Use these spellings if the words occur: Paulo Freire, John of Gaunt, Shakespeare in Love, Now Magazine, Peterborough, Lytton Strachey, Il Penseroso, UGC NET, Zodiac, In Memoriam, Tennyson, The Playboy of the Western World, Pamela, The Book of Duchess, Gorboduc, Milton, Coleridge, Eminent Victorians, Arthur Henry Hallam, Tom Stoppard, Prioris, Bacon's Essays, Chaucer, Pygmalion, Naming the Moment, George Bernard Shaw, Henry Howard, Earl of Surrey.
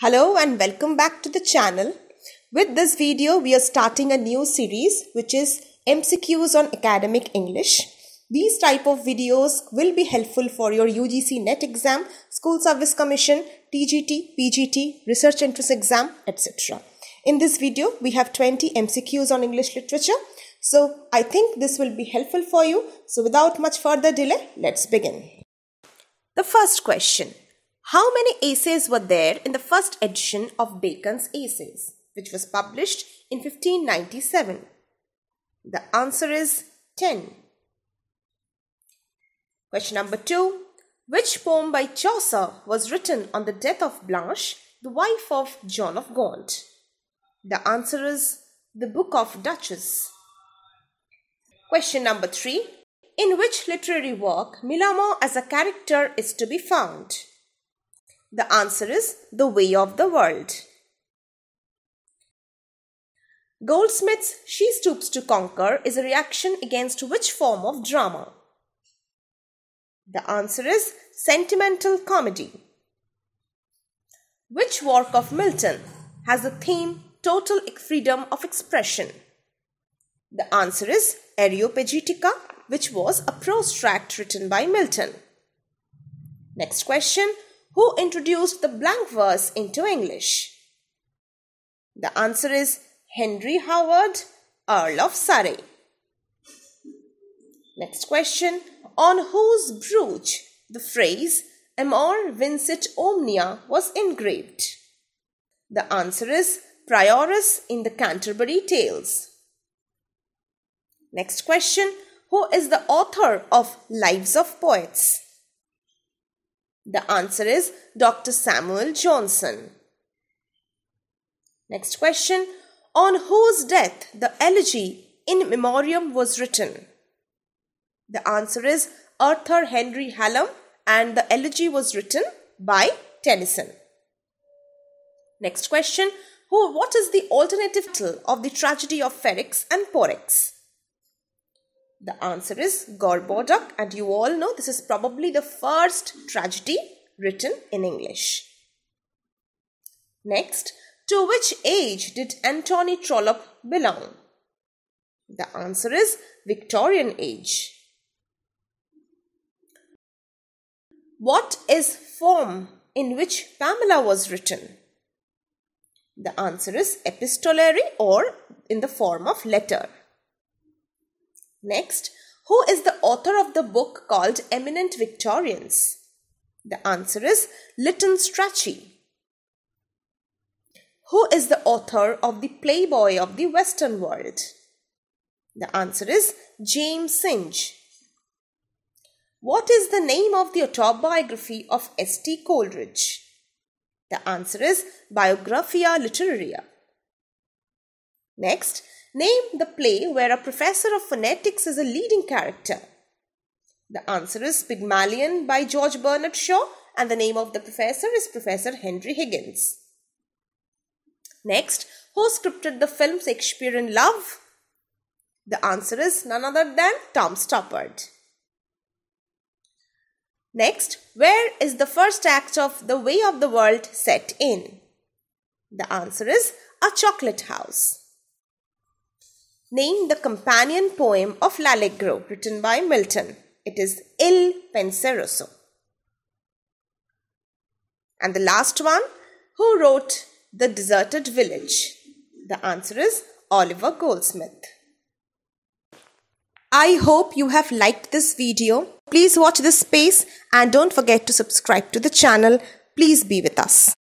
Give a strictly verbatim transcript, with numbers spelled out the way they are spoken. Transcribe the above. Hello and welcome back to the channel. With this video, we are starting a new series which is M C Qs on Academic English. These type of videos will be helpful for your U G C NET exam, School Service Commission, T G T, P G T, Research Entrance Exam, et cetera. In this video, we have twenty M C Qs on English Literature. So, I think this will be helpful for you. So, without much further delay, let's begin. The first question. How many essays were there in the first edition of Bacon's Essays, which was published in fifteen ninety-seven? The answer is ten. Question number two. Which poem by Chaucer was written on the death of Blanche, the wife of John of Gaunt? The answer is The Book of Duchess. Question number three. In which literary work Millamant as a character is to be found? The answer is The Way of the World. Goldsmith's She Stoops to Conquer is a reaction against which form of drama? The answer is sentimental comedy. Which work of Milton has the theme total freedom of expression? The answer is Areopagitica, which was a prose tract written by Milton. Next question. Who introduced the blank verse into English? The answer is Henry Howard, Earl of Surrey. Next question. On whose brooch the phrase Amor Vincit Omnia was engraved? The answer is Prioris in the Canterbury Tales. Next question. Who is the author of Lives of Poets? The answer is Doctor Samuel Johnson. Next question. On whose death the elegy In Memoriam was written? The answer is Arthur Henry Hallam, and the elegy was written by Tennyson. Next question. Who, what is the alternative title of the tragedy of Ferrex and Porex? The answer is Gorboduc, and you all know this is probably the first tragedy written in English. Next, to which age did Anthony Trollope belong? The answer is Victorian age. What is form in which Pamela was written? The answer is epistolary or in the form of letter. Next, who is the author of the book called Eminent Victorians? The answer is Lytton Strachey. Who is the author of The Playboy of the Western World? The answer is James Singe. What is the name of the autobiography of S T Coleridge? The answer is Biographia Literaria. Next, name the play where a professor of phonetics is a leading character. The answer is Pygmalion by George Bernard Shaw, and the name of the professor is Professor Henry Higgins. Next, who scripted the film Shakespeare in Love? The answer is none other than Tom Stoppard. Next, where is the first act of The Way of the World set in? The answer is A Chocolate House. Name the companion poem of L'Allegro written by Milton. It is Il Penseroso. And the last one, who wrote The Deserted Village? The answer is Oliver Goldsmith. I hope you have liked this video. Please watch this space and don't forget to subscribe to the channel. Please be with us.